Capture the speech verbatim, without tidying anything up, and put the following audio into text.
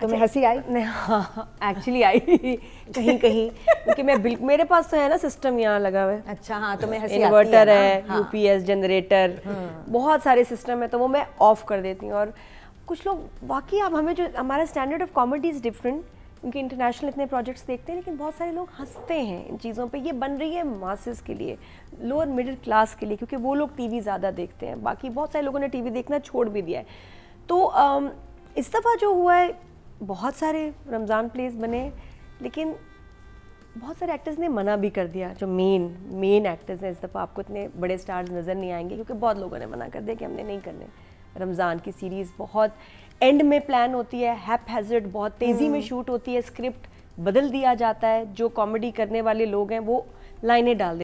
तुम्हें हंसी आई? नहीं, हाँ एक्चुअली आई कहीं कहीं क्योंकि मैं बिल्कुल, मेरे पास तो है ना सिस्टम यहाँ लगा हुआ है। अच्छा हाँ, तुम्हें हंसी आती है? इन्वर्टर है, यूपीएस जनरेटर, बहुत सारे सिस्टम है, तो वो मैं ऑफ कर देती हूँ। और कुछ लोग वाकई, आप हमें जो हमारा standard of comedy is different, क्योंकि इंटरनेशनल इतने प्रोजेक्ट्स देखते हैं, लेकिन बहुत सारे लोग हंसते हैं इन चीज़ों पे। ये बन रही है मासेस के लिए, लोअर मिडिल क्लास के लिए, क्योंकि वो लोग टीवी ज़्यादा देखते हैं। बाकी बहुत सारे लोगों ने टीवी देखना छोड़ भी दिया है। तो अम, इस दफ़ा जो हुआ है, बहुत सारे रमज़ान प्लेस बने, लेकिन बहुत सारे एक्टर्स ने मना भी कर दिया। जो मेन मेन एक्टर्स हैं, इस दफ़ा आपको इतने बड़े स्टार्स नज़र नहीं आएंगे, क्योंकि बहुत लोगों ने मना कर दिया कि हमने नहीं करने। रमज़ान की सीरीज़ बहुत एंड में प्लान होती है, हैपहैज़र्ड, बहुत तेज़ी में शूट होती है, स्क्रिप्ट बदल दिया जाता है। जो कॉमेडी करने वाले लोग हैं वो लाइनें डाल